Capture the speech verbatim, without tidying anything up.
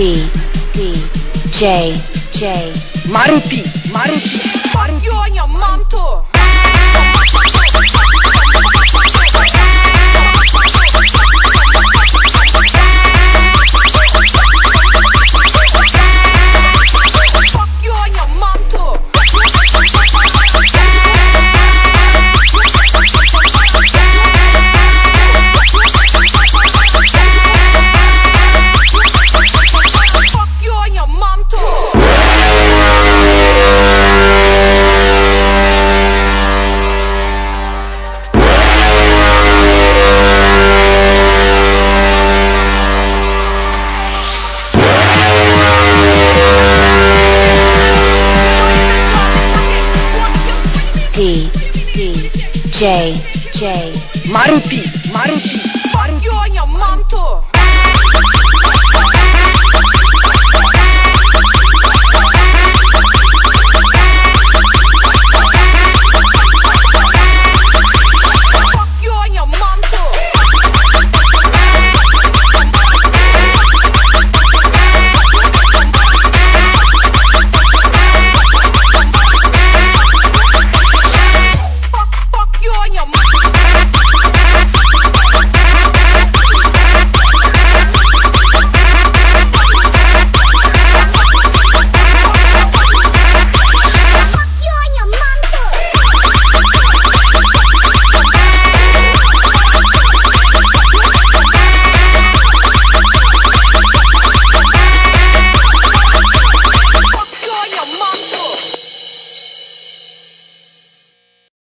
D D J J Maruti, Maruti, Maruti. You and your mom too. D D J J Maruti, Maruti, Maruti. You and your mom too.